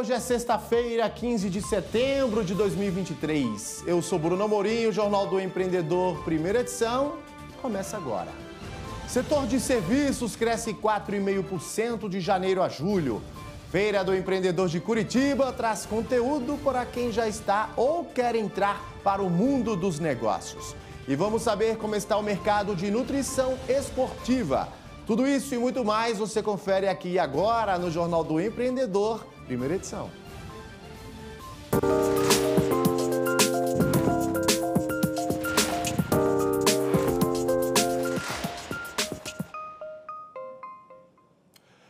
Hoje é sexta-feira, 15 de setembro de 2023. Eu sou Bruno Amorim, o Jornal do Empreendedor, primeira edição, começa agora. Setor de serviços cresce 4,5% de janeiro a julho. Feira do Empreendedor de Curitiba traz conteúdo para quem já está ou quer entrar para o mundo dos negócios. E vamos saber como está o mercado de nutrição esportiva. Tudo isso e muito mais você confere aqui agora no Jornal do Empreendedor, primeira edição.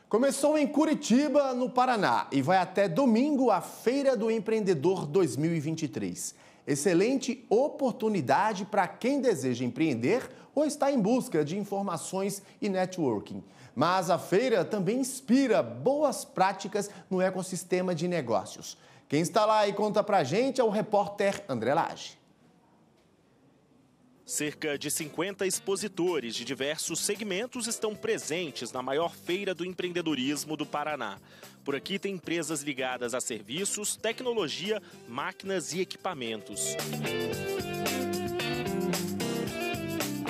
Começou em Curitiba, no Paraná, e vai até domingo a Feira do Empreendedor 2023. Excelente oportunidade para quem deseja empreender ou está em busca de informações e networking. Mas a feira também inspira boas práticas no ecossistema de negócios. Quem está lá e conta pra gente é o repórter André Lage. Cerca de 50 expositores de diversos segmentos estão presentes na maior feira do empreendedorismo do Paraná. Por aqui tem empresas ligadas a serviços, tecnologia, máquinas e equipamentos.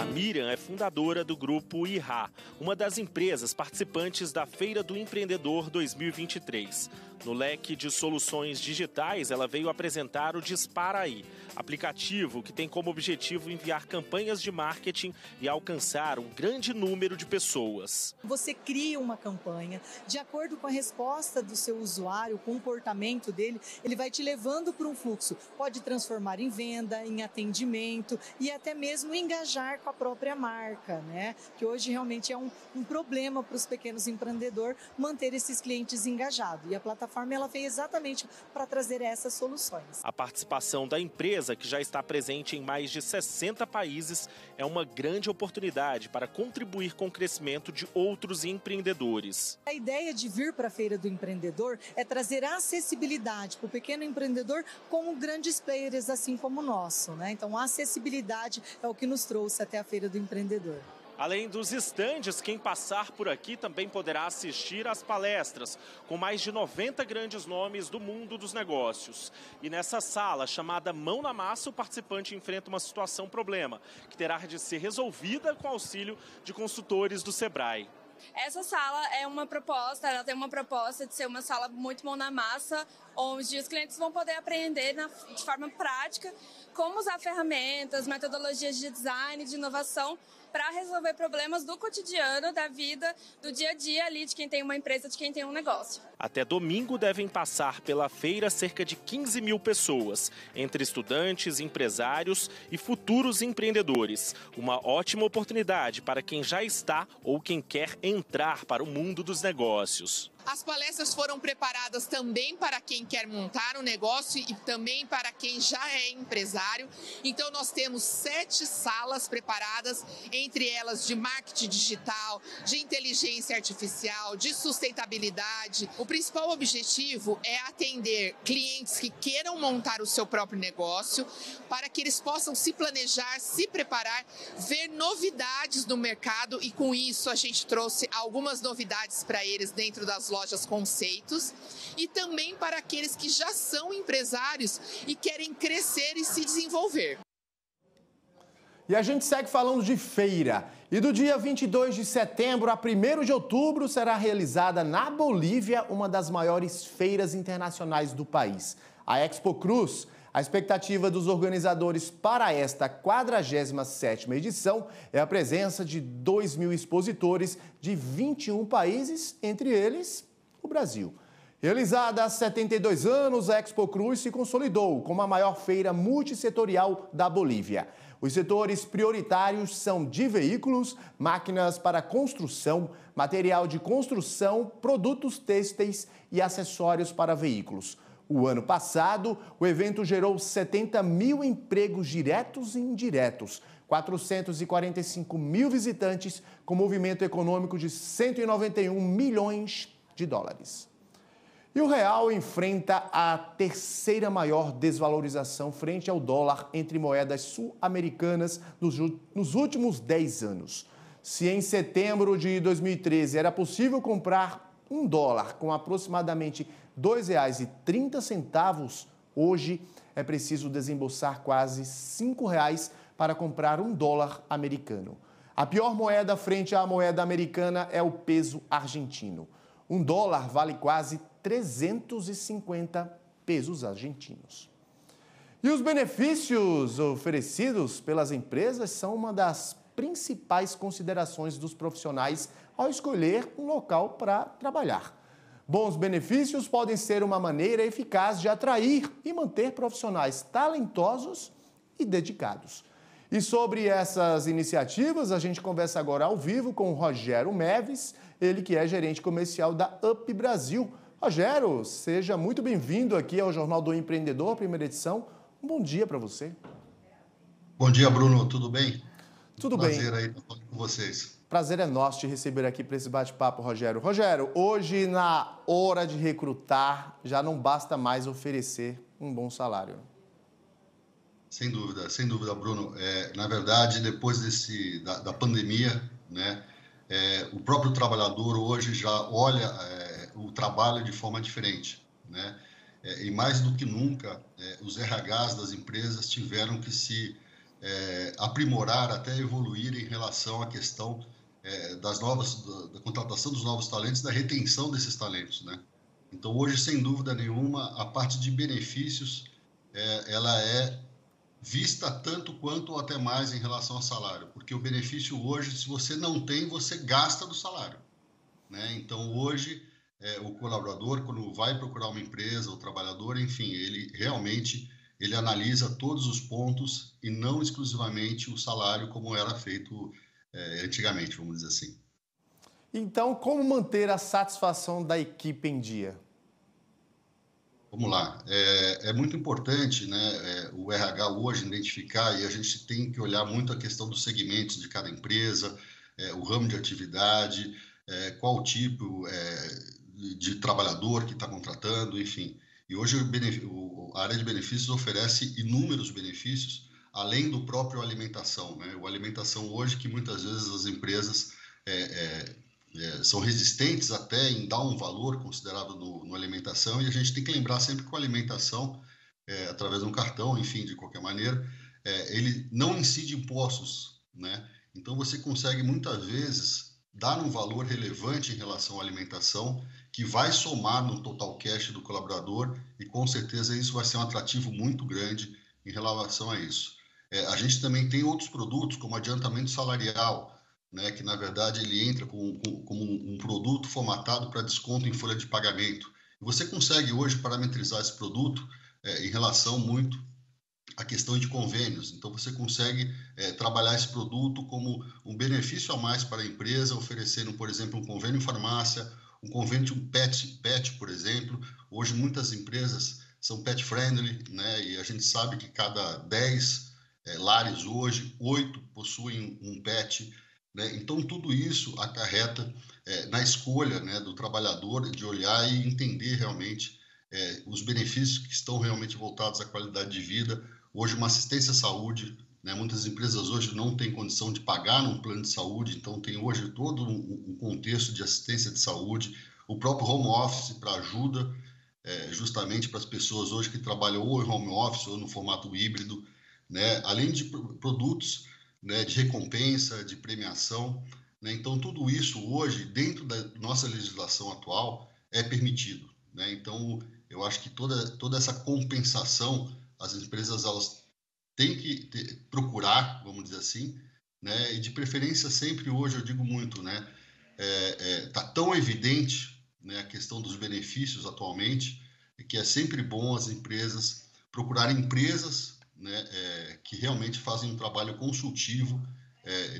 A Miriam é fundadora do grupo IHA, uma das empresas participantes da Feira do Empreendedor 2023. No leque de soluções digitais, ela veio apresentar o Disparaí, aplicativo que tem como objetivo enviar campanhas de marketing e alcançar um grande número de pessoas. Você cria uma campanha, de acordo com a resposta do seu usuário, o comportamento dele, ele vai te levando para um fluxo. Pode transformar em venda, em atendimento e até mesmo engajar com a própria marca, né? Que hoje realmente é um problema para os pequenos empreendedores manter esses clientes engajados. E a plataforma ela veio exatamente para trazer essas soluções. A participação da empresa, que já está presente em mais de 60 países, é uma grande oportunidade para contribuir com o crescimento de outros empreendedores. A ideia de vir para a Feira do Empreendedor é trazer acessibilidade para o pequeno empreendedor como grandes players, assim como o nosso, né? Então, a acessibilidade é o que nos trouxe até a Feira do Empreendedor. Além dos estandes, quem passar por aqui também poderá assistir às palestras, com mais de 90 grandes nomes do mundo dos negócios. E nessa sala, chamada Mão na Massa, o participante enfrenta uma situação-problema, que terá de ser resolvida com auxílio de consultores do Sebrae. Essa sala é uma proposta, ela tem uma proposta de ser uma sala muito mão na massa, onde os clientes vão poder aprender de forma prática como usar ferramentas, metodologias de design, de inovação, para resolver problemas do cotidiano, da vida, do dia a dia ali de quem tem uma empresa, de quem tem um negócio. Até domingo devem passar pela feira cerca de 15 mil pessoas, entre estudantes, empresários e futuros empreendedores. Uma ótima oportunidade para quem já está ou quem quer entrar para o mundo dos negócios. As palestras foram preparadas também para quem quer montar um negócio e também para quem já é empresário. Então, nós temos 7 salas preparadas, entre elas de marketing digital, de inteligência artificial, de sustentabilidade. O principal objetivo é atender clientes que queiram montar o seu próprio negócio para que eles possam se planejar, se preparar, ver novidades no mercado e, com isso, a gente trouxe algumas novidades para eles dentro das lojas conceitos e também para aqueles que já são empresários e querem crescer e se desenvolver. E a gente segue falando de feira. E do dia 22 de setembro a 1º de outubro será realizada na Bolívia uma das maiores feiras internacionais do país, a Expo Cruz. A expectativa dos organizadores para esta 47ª edição é a presença de 2 mil expositores de 21 países, entre eles o Brasil. Realizada há 72 anos, a Expo Cruz se consolidou como a maior feira multissetorial da Bolívia. Os setores prioritários são de veículos, máquinas para construção, material de construção, produtos têxteis e acessórios para veículos. O ano passado, o evento gerou 70 mil empregos diretos e indiretos, 445 mil visitantes, com movimento econômico de 191 milhões de dólares. E o real enfrenta a 3ª maior desvalorização frente ao dólar entre moedas sul-americanas nos últimos 10 anos. Se em setembro de 2013 era possível comprar $1 com aproximadamente R$ 2,30, hoje é preciso desembolsar quase R$ 5,00 para comprar um dólar americano. A pior moeda frente à moeda americana é o peso argentino. Um dólar vale quase 350 pesos argentinos. E os benefícios oferecidos pelas empresas são uma das principais considerações dos profissionais ao escolher um local para trabalhar. Bons benefícios podem ser uma maneira eficaz de atrair e manter profissionais talentosos e dedicados. E sobre essas iniciativas, a gente conversa agora ao vivo com o Rogério Meves, ele que é gerente comercial da UP Brasil. Rogério, seja muito bem-vindo aqui ao Jornal do Empreendedor, primeira edição. Um bom dia para você. Bom dia, Bruno. Tudo bem? Tudo bem. Prazer aí estar falando com vocês. Prazer é nosso te receber aqui para esse bate-papo, Rogério. Rogério, hoje na hora de recrutar, já não basta mais oferecer um bom salário. Sem dúvida, Bruno. Na verdade, depois da pandemia, né, o próprio trabalhador hoje já olha o trabalho de forma diferente, né? E mais do que nunca, os RHs das empresas tiveram que se aprimorar, até evoluir em relação à questão da contratação dos novos talentos, da retenção desses talentos, né? Então, hoje, sem dúvida nenhuma, a parte de benefícios, ela é vista tanto quanto ou até mais em relação ao salário, porque o benefício hoje, se você não tem, você gasta do salário, né? Então, hoje, o colaborador, quando vai procurar uma empresa, o trabalhador, enfim, ele realmente analisa todos os pontos e não exclusivamente o salário, como era feito antigamente, vamos dizer assim. Então, como manter a satisfação da equipe em dia? Vamos lá, é muito importante, né, o RH hoje identificar, e a gente tem que olhar muito a questão dos segmentos de cada empresa, o ramo de atividade, qual tipo de trabalhador que está contratando, enfim. E hoje a área de benefícios oferece inúmeros benefícios, além do próprio alimentação, né? O alimentação hoje que muitas vezes as empresas são resistentes até em dar um valor considerável no alimentação, e a gente tem que lembrar sempre que a alimentação, através de um cartão, enfim, de qualquer maneira, ele não incide impostos, né? Então você consegue muitas vezes dar um valor relevante em relação à alimentação, que vai somar no total cash do colaborador, e com certeza isso vai ser um atrativo muito grande em relação a isso. A gente também tem outros produtos, como adiantamento salarial, né, que na verdade ele entra como um produto formatado para desconto em folha de pagamento. Você consegue hoje parametrizar esse produto em relação muito à questão de convênios. Então você consegue trabalhar esse produto como um benefício a mais para a empresa, oferecendo, por exemplo, um convênio em farmácia, um convênio de um pet, por exemplo. Hoje muitas empresas são pet friendly, né, e a gente sabe que cada 10 lares hoje, 8 possuem um pet. Então, tudo isso acarreta na escolha, né, do trabalhador de olhar e entender realmente os benefícios que estão realmente voltados à qualidade de vida. Hoje, uma assistência à saúde, né, muitas empresas hoje não têm condição de pagar um plano de saúde, então tem hoje todo um contexto de assistência de saúde, o próprio home office para ajuda justamente para as pessoas hoje que trabalham ou em home office ou no formato híbrido, né, além de produtos, né, de recompensa, de premiação, né? Então, tudo isso hoje, dentro da nossa legislação atual, é permitido, né? Então, eu acho que toda essa compensação, as empresas elas têm que procurar, vamos dizer assim, né? E de preferência sempre hoje, eu digo muito, né? Tá tão evidente, né, a questão dos benefícios atualmente, que é sempre bom as empresas procurarem empresas, né, que realmente fazem um trabalho consultivo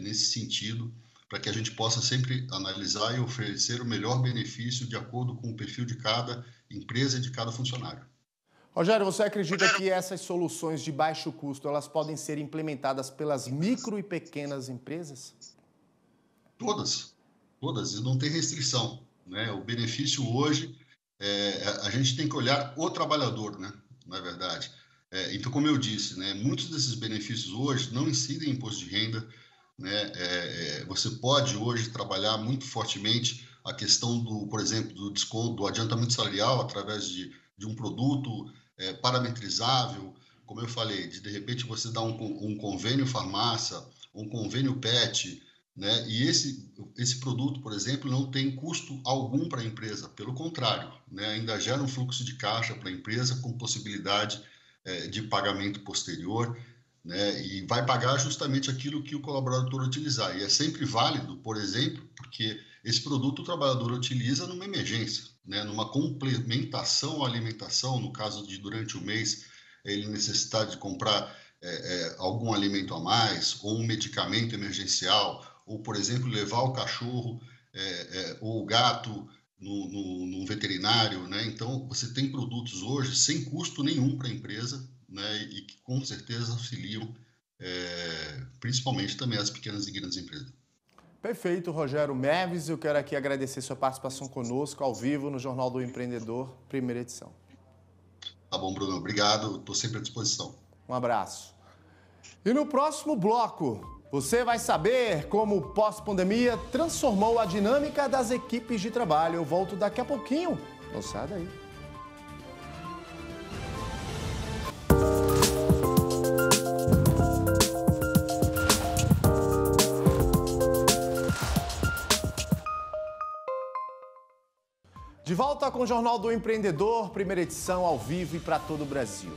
nesse sentido, para que a gente possa sempre analisar e oferecer o melhor benefício de acordo com o perfil de cada empresa e de cada funcionário. Rogério, você acredita que essas soluções de baixo custo, elas podem ser implementadas pelas micro e pequenas empresas? Todas, e não tem restrição, né? O benefício hoje, a gente tem que olhar o trabalhador, né, na verdade. Então, como eu disse, né, muitos desses benefícios hoje não incidem em imposto de renda, né, você pode hoje trabalhar muito fortemente a questão do, por exemplo, do desconto, do adiantamento salarial através de um produto parametrizável, como eu falei, de repente você dá um convênio farmácia, um convênio PET, né? E esse produto, por exemplo, não tem custo algum para a empresa, pelo contrário, né? Ainda gera um fluxo de caixa para a empresa com possibilidade de pagamento posterior, né? E vai pagar justamente aquilo que o colaborador utilizar. E é sempre válido, por exemplo, porque esse produto o trabalhador utiliza numa emergência, né? Numa complementação à alimentação, no caso de durante o mês ele necessitar de comprar algum alimento a mais, ou um medicamento emergencial, ou, por exemplo, levar o cachorro ou o gato num veterinário, né? Então, você tem produtos hoje sem custo nenhum para a empresa, né? E que com certeza auxiliam, principalmente também as pequenas e grandes empresas. Perfeito, Rogério Meves. Eu quero aqui agradecer sua participação conosco ao vivo no Jornal do Empreendedor, primeira edição. Tá bom, Bruno. Obrigado. Estou sempre à disposição. Um abraço. E no próximo bloco, você vai saber como o pós-pandemia transformou a dinâmica das equipes de trabalho. Eu volto daqui a pouquinho. Não sai daí. De volta com o Jornal do Empreendedor, primeira edição ao vivo e para todo o Brasil.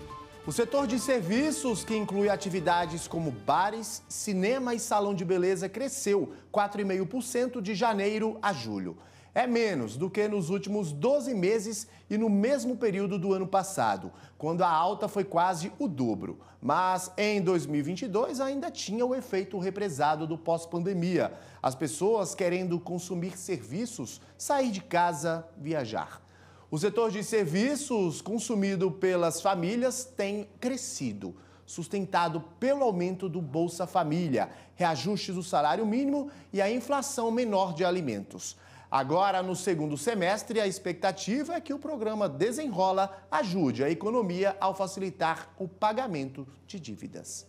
O setor de serviços, que inclui atividades como bares, cinema e salão de beleza, cresceu 4,5% de janeiro a julho. É menos do que nos últimos 12 meses e no mesmo período do ano passado, quando a alta foi quase o dobro. Mas em 2022 ainda tinha o efeito represado do pós-pandemia. As pessoas querendo consumir serviços, sair de casa, viajar. O setor de serviços consumido pelas famílias tem crescido, sustentado pelo aumento do Bolsa Família, reajuste do salário mínimo e a inflação menor de alimentos. Agora, no segundo semestre, a expectativa é que o programa Desenrola ajude a economia ao facilitar o pagamento de dívidas.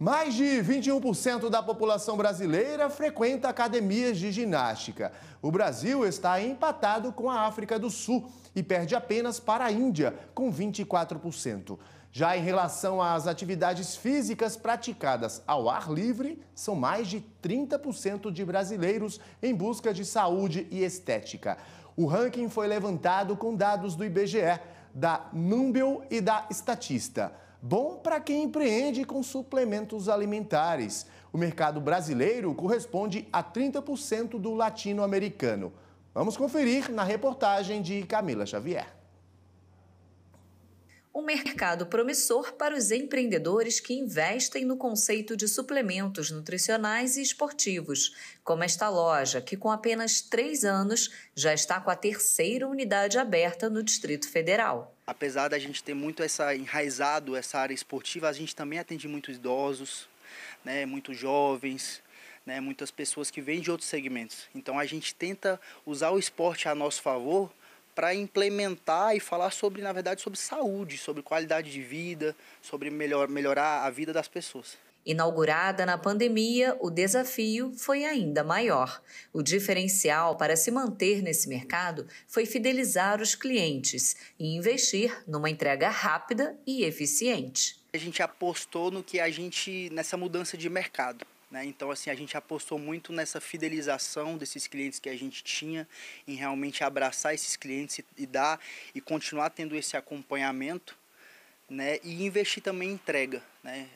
Mais de 21% da população brasileira frequenta academias de ginástica. O Brasil está empatado com a África do Sul e perde apenas para a Índia, com 24%. Já em relação às atividades físicas praticadas ao ar livre, são mais de 30% de brasileiros em busca de saúde e estética. O ranking foi levantado com dados do IBGE, da Numbeo e da Statista. Bom para quem empreende com suplementos alimentares. O mercado brasileiro corresponde a 30% do latino-americano. Vamos conferir na reportagem de Camila Xavier. Um mercado promissor para os empreendedores que investem no conceito de suplementos nutricionais e esportivos, como esta loja, que com apenas 3 anos já está com a terceira unidade aberta no Distrito Federal. Apesar da gente ter muito essa área esportiva, a gente também atende muitos idosos, né, muitos jovens, né, muitas pessoas que vêm de outros segmentos. Então a gente tenta usar o esporte a nosso favor para implementar e falar sobre, na verdade, sobre saúde, sobre qualidade de vida, sobre melhorar a vida das pessoas. Inaugurada na pandemia, o desafio foi ainda maior. O diferencial para se manter nesse mercado foi fidelizar os clientes e investir numa entrega rápida e eficiente. A gente apostou nessa mudança de mercado. Então, assim, a gente apostou muito nessa fidelização desses clientes que a gente tinha, em realmente abraçar esses clientes e continuar tendo esse acompanhamento, né? E investir também em entrega, né?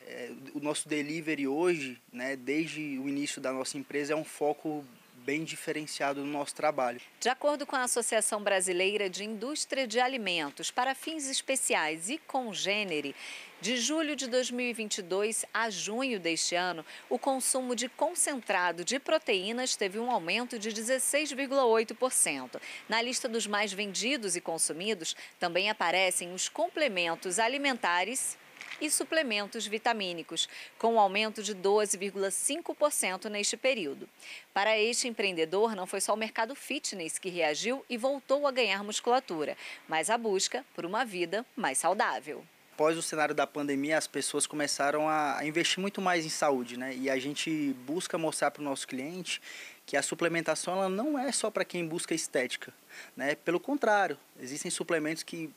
O nosso delivery hoje, né, desde o início da nossa empresa, é um foco bem diferenciado no nosso trabalho. De acordo com a Associação Brasileira de Indústria de Alimentos para Fins Especiais e Congênere, de julho de 2022 a junho deste ano, o consumo de concentrado de proteínas teve um aumento de 16,8%. Na lista dos mais vendidos e consumidos, também aparecem os complementos alimentares e suplementos vitamínicos, com um aumento de 12,5% neste período. Para este empreendedor, não foi só o mercado fitness que reagiu e voltou a ganhar musculatura, mas a busca por uma vida mais saudável. Após o cenário da pandemia, as pessoas começaram a investir muito mais em saúde, né? E a gente busca mostrar para o nosso cliente que a suplementação ela não é só para quem busca estética, né? Pelo contrário, existem suplementos que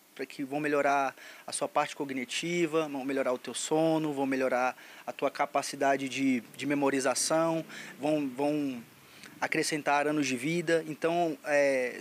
vão melhorar a sua parte cognitiva, vão melhorar o teu sono, vão melhorar a tua capacidade de memorização, vão acrescentar anos de vida. Então,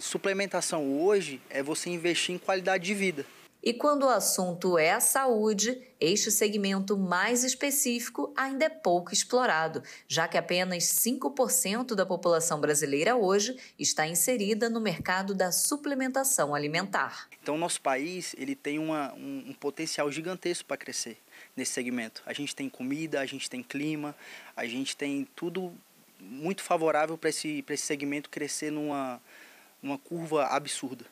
suplementação hoje é você investir em qualidade de vida. E quando o assunto é a saúde, este segmento mais específico ainda é pouco explorado, já que apenas 5% da população brasileira hoje está inserida no mercado da suplementação alimentar. Então, o nosso país ele tem um potencial gigantesco para crescer nesse segmento. A gente tem comida, a gente tem clima, a gente tem tudo muito favorável para esse segmento crescer numa curva absurda.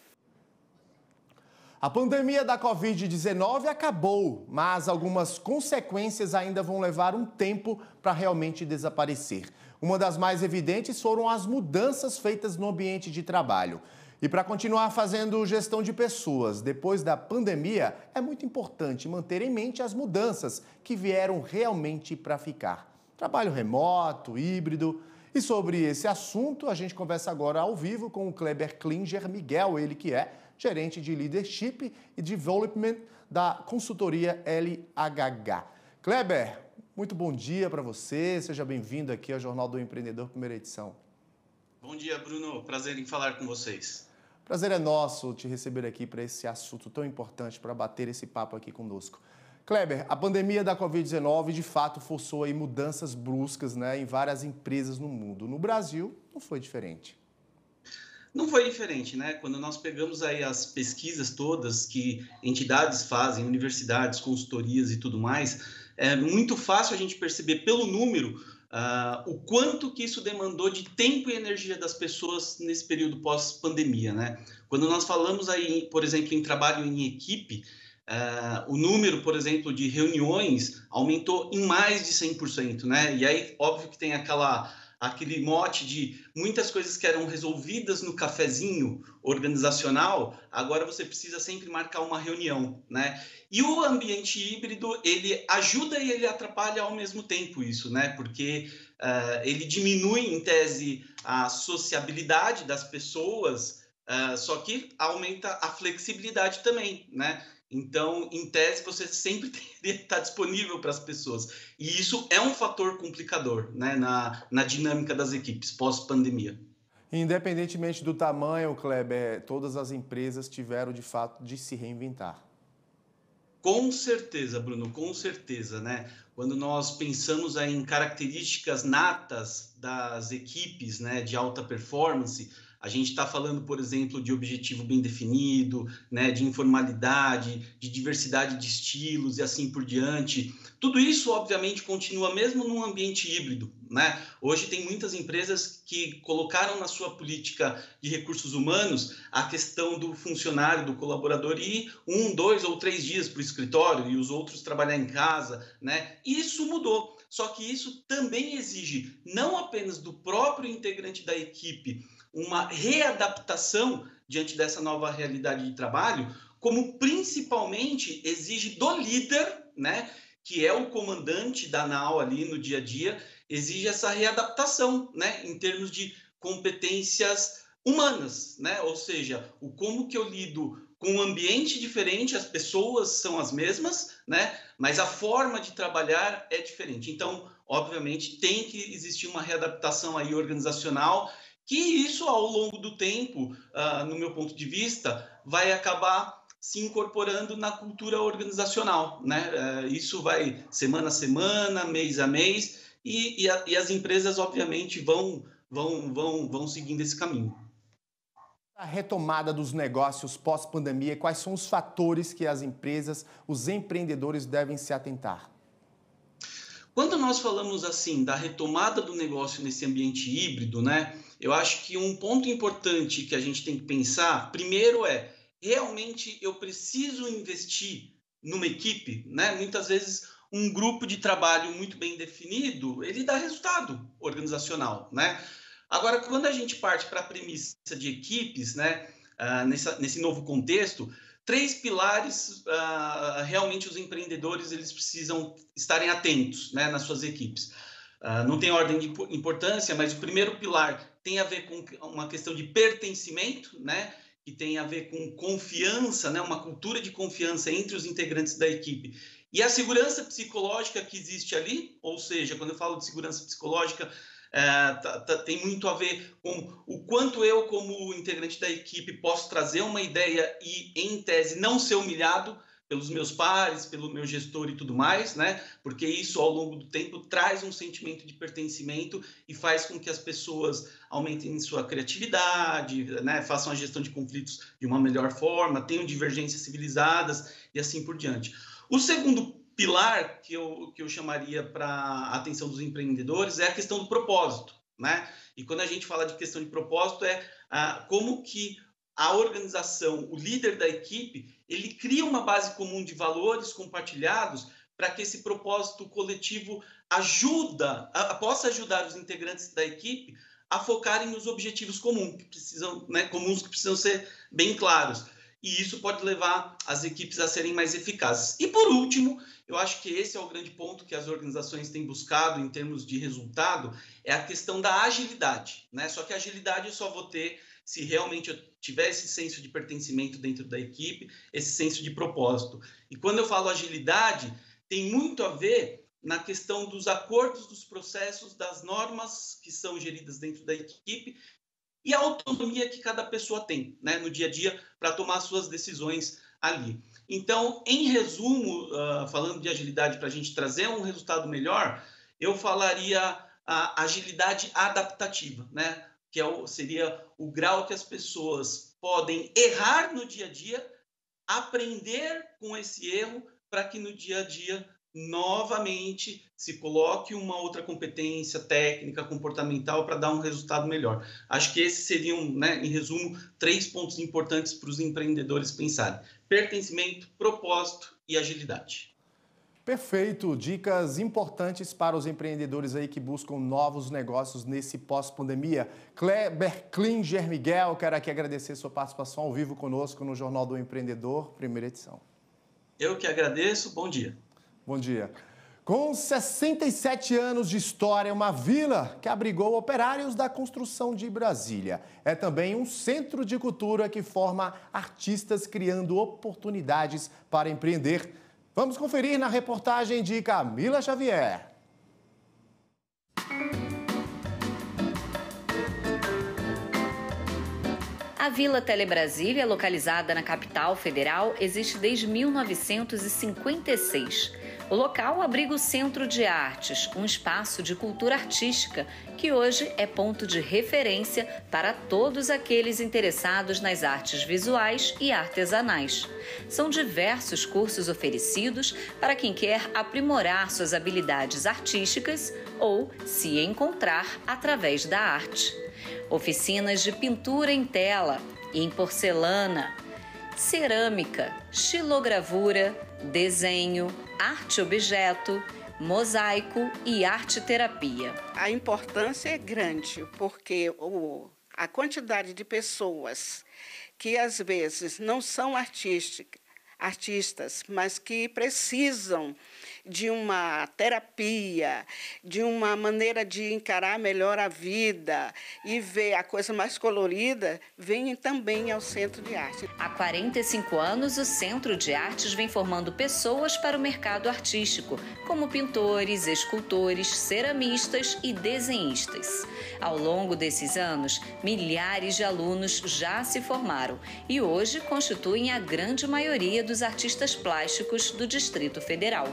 A pandemia da Covid-19 acabou, mas algumas consequências ainda vão levar um tempo para realmente desaparecer. Uma das mais evidentes foram as mudanças feitas no ambiente de trabalho. E para continuar fazendo gestão de pessoas depois da pandemia, é muito importante manter em mente as mudanças que vieram realmente para ficar. Trabalho remoto, híbrido... E sobre esse assunto, a gente conversa agora ao vivo com o Kleber Klinger Miguel, ele que é gerente de Leadership e Development da consultoria LHH. Kleber, muito bom dia para você, seja bem-vindo aqui ao Jornal do Empreendedor, primeira edição. Bom dia, Bruno. Prazer em falar com vocês. Prazer é nosso te receber aqui para esse assunto tão importante, para bater esse papo aqui conosco. Kleber, a pandemia da Covid-19 de fato forçou aí mudanças bruscas, né, em várias empresas no mundo. No Brasil, não foi diferente. Não foi diferente, né? Quando nós pegamos aí as pesquisas todas que entidades fazem, universidades, consultorias e tudo mais, é muito fácil a gente perceber pelo número o quanto que isso demandou de tempo e energia das pessoas nesse período pós-pandemia, né? Quando nós falamos aí, por exemplo, em trabalho em equipe, o número, por exemplo, de reuniões aumentou em mais de 100%, né? E aí, óbvio que tem aquele mote de muitas coisas que eram resolvidas no cafezinho organizacional, agora você precisa sempre marcar uma reunião, né? E o ambiente híbrido, ele ajuda e ele atrapalha ao mesmo tempo isso, né? Porque ele diminui, em tese, a sociabilidade das pessoas, só que aumenta a flexibilidade também, né? Então, em tese, você sempre teria que estar disponível para as pessoas. E isso é um fator complicador, né, na dinâmica das equipes pós-pandemia. Independentemente do tamanho, Kleber, todas as empresas tiveram, de fato, de se reinventar. Com certeza, Bruno, com certeza, né? Quando nós pensamos aí em características natas das equipes, né, de alta performance... A gente está falando, por exemplo, de objetivo bem definido, né, de informalidade, de diversidade de estilos e assim por diante. Tudo isso, obviamente, continua mesmo num ambiente híbrido, né? Hoje tem muitas empresas que colocaram na sua política de recursos humanos a questão do funcionário, do colaborador ir 1, 2 ou 3 dias para o escritório e os outros trabalhar em casa, né? Isso mudou. Só que isso também exige não apenas do próprio integrante da equipe uma readaptação diante dessa nova realidade de trabalho, como principalmente exige do líder, né, que é o comandante da ANAL ali no dia a dia, exige essa readaptação, né, em termos de competências humanas, né, ou seja, o como que eu lido com um ambiente diferente, as pessoas são as mesmas, né, mas a forma de trabalhar é diferente. Então, obviamente, tem que existir uma readaptação aí organizacional. Que isso, ao longo do tempo, no meu ponto de vista, vai acabar se incorporando na cultura organizacional, né? Isso vai semana a semana, mês a mês, e as empresas, obviamente, vão seguindo esse caminho. A retomada dos negócios pós-pandemia, quais são os fatores que as empresas, os empreendedores devem se atentar? Quando nós falamos assim da retomada do negócio nesse ambiente híbrido, né? Eu acho que um ponto importante que a gente tem que pensar, primeiro é, realmente eu preciso investir numa equipe, né? Muitas vezes um grupo de trabalho muito bem definido, ele dá resultado organizacional, né? Agora, quando a gente parte para a premissa de equipes, né? Nesse novo contexto, 3 pilares, realmente os empreendedores eles precisam estarem atentos, né? Nas suas equipes. Não tem ordem de importância, mas o primeiro pilar tem a ver com uma questão de pertencimento, né? Que tem a ver com confiança, né? Uma cultura de confiança entre os integrantes da equipe. E a segurança psicológica que existe ali, ou seja, quando eu falo de segurança psicológica, tem muito a ver com o quanto eu, como integrante da equipe, posso trazer uma ideia e, em tese, não ser humilhado pelos meus pares, pelo meu gestor e tudo mais, né? Porque isso, ao longo do tempo, traz um sentimento de pertencimento e faz com que as pessoas aumentem sua criatividade, né? Façam a gestão de conflitos de uma melhor forma, tenham divergências civilizadas e assim por diante. O segundo pilar que eu chamaria para a atenção dos empreendedores é a questão do propósito, né? E quando a gente fala de questão de propósito, é como que a organização, o líder da equipe, ele cria uma base comum de valores compartilhados para que esse propósito coletivo possa ajudar os integrantes da equipe a focarem nos objetivos comuns que precisam ser bem claros. E isso pode levar as equipes a serem mais eficazes. E, por último, eu acho que esse é o grande ponto que as organizações têm buscado em termos de resultado, é a questão da agilidade, né? Só que a agilidade eu só vou ter se realmente eu tiver esse senso de pertencimento dentro da equipe, esse senso de propósito. E quando eu falo agilidade, tem muito a ver na questão dos acordos, dos processos, das normas que são geridas dentro da equipe, e a autonomia que cada pessoa tem, né, no dia a dia para tomar suas decisões ali. Então, em resumo, falando de agilidade para a gente trazer um resultado melhor, eu falaria a agilidade adaptativa, né, que seria o grau que as pessoas podem errar no dia a dia, aprender com esse erro para que no dia a dia novamente se coloque uma outra competência técnica, comportamental para dar um resultado melhor. Acho que esses seriam, né, em resumo, 3 pontos importantes para os empreendedores pensarem: pertencimento, propósito e agilidade. Perfeito, dicas importantes para os empreendedores aí que buscam novos negócios nesse pós-pandemia. Kleber Klinger Miguel, quero aqui agradecer sua participação ao vivo conosco no Jornal do Empreendedor, primeira edição. Eu que agradeço, bom dia. Bom dia. Com 67 anos de história, uma vila que abrigou operários da construção de Brasília. É também um centro de cultura que forma artistas, criando oportunidades para empreender. Vamos conferir na reportagem de Camila Xavier. A Vila Telebrasília, localizada na capital federal, existe desde 1956. O local abriga o Centro de Artes, um espaço de cultura artística que hoje é ponto de referência para todos aqueles interessados nas artes visuais e artesanais. São diversos cursos oferecidos para quem quer aprimorar suas habilidades artísticas ou se encontrar através da arte. Oficinas de pintura em tela, em porcelana, cerâmica, xilogravura, desenho, arte-objeto, mosaico e arte-terapia. A importância é grande, porque a quantidade de pessoas que às vezes não são artistas, mas que precisam de uma terapia, de uma maneira de encarar melhor a vida e ver a coisa mais colorida, vem também ao Centro de Arte. Há 45 anos, o Centro de Artes vem formando pessoas para o mercado artístico, como pintores, escultores, ceramistas e desenhistas. Ao longo desses anos, milhares de alunos já se formaram e hoje constituem a grande maioria dos artistas plásticos do Distrito Federal.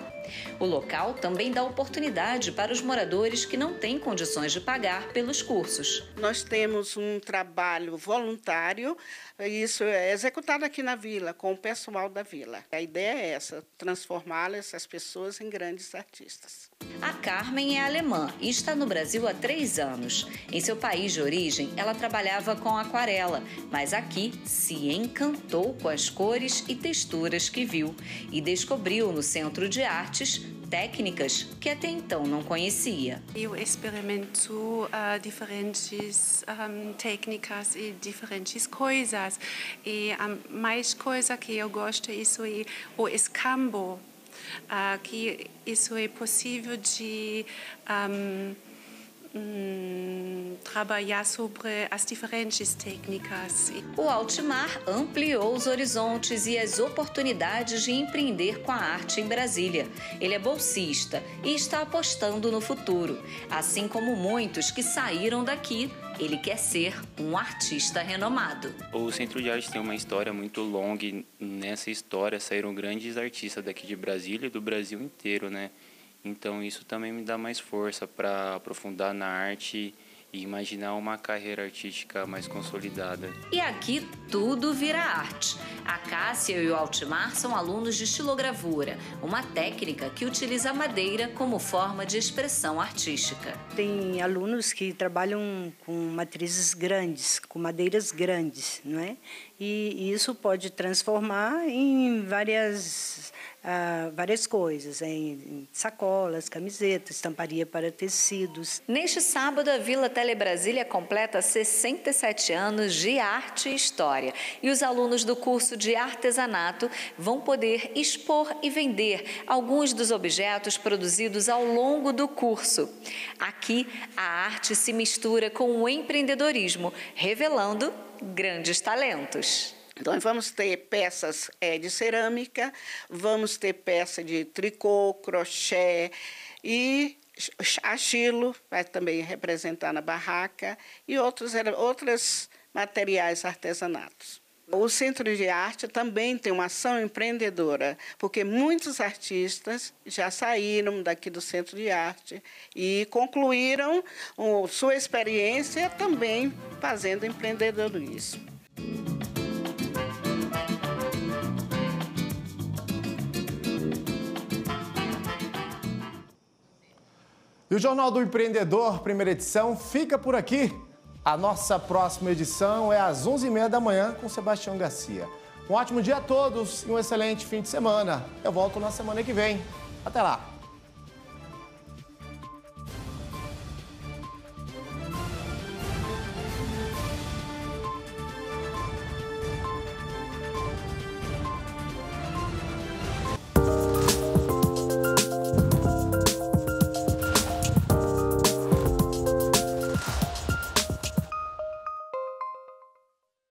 O local também dá oportunidade para os moradores que não têm condições de pagar pelos cursos. Nós temos um trabalho voluntário, isso é executado aqui na vila, com o pessoal da vila. A ideia é essa, transformar essas pessoas em grandes artistas. A Carmen é alemã e está no Brasil há 3 anos. Em seu país de origem, ela trabalhava com aquarela, mas aqui se encantou com as cores e texturas que viu e descobriu no Centro de Arte técnicas que até então não conhecia. Eu experimento diferentes técnicas e diferentes coisas. E a mais coisa que eu gosto isso é o escambo. que isso é possível de trabalhar sobre as diferentes técnicas. O Altimar ampliou os horizontes e as oportunidades de empreender com a arte em Brasília. Ele é bolsista e está apostando no futuro. Assim como muitos que saíram daqui, ele quer ser um artista renomado. O Centro de Artes tem uma história muito longa e nessa história saíram grandes artistas daqui de Brasília e do Brasil inteiro, né? Então, isso também me dá mais força para aprofundar na arte e imaginar uma carreira artística mais consolidada. E aqui tudo vira arte. A Cássia e o Altimar são alunos de estilogravura, uma técnica que utiliza a madeira como forma de expressão artística. Tem alunos que trabalham com matrizes grandes, com madeiras grandes, não é? E isso pode transformar em várias coisas, em sacolas, camisetas, estamparia para tecidos. Neste sábado, a Vila Telebrasília completa 67 anos de arte e história. E os alunos do curso de artesanato vão poder expor e vender alguns dos objetos produzidos ao longo do curso. Aqui, a arte se mistura com o empreendedorismo, revelando grandes talentos. Então, vamos ter peças de cerâmica, vamos ter peça de tricô, crochê e axilo, vai também representar na barraca, e outros materiais artesanatos. O Centro de Arte também tem uma ação empreendedora, porque muitos artistas já saíram daqui do Centro de Arte e concluíram sua experiência também fazendo empreendedorismo. E o Jornal do Empreendedor, primeira edição, fica por aqui. A nossa próxima edição é às 11h30 da manhã com Sebastião Garcia. Um ótimo dia a todos e um excelente fim de semana. Eu volto na semana que vem. Até lá!